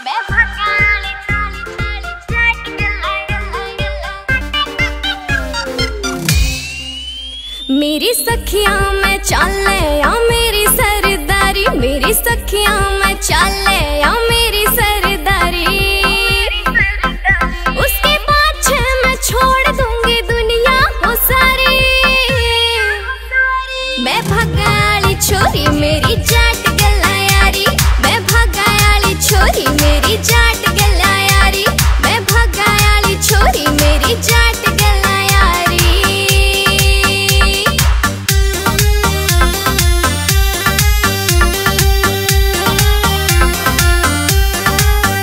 मेरी सखिया मैं चले या मेरी सरदारी, मेरी सखिया मैं चले या मेरी सरदारी। उसके पाछे मैं छोड़ दूंगी दुनिया हो सारी। मैं भगाली छोरी मेरी जाट गला यारी, मैं भगाली छोरी मेरी जाट गला यारी, मैं भगाली छोरी मेरी जाट गला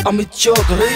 यारी। अमित चौधरी।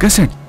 कैसेट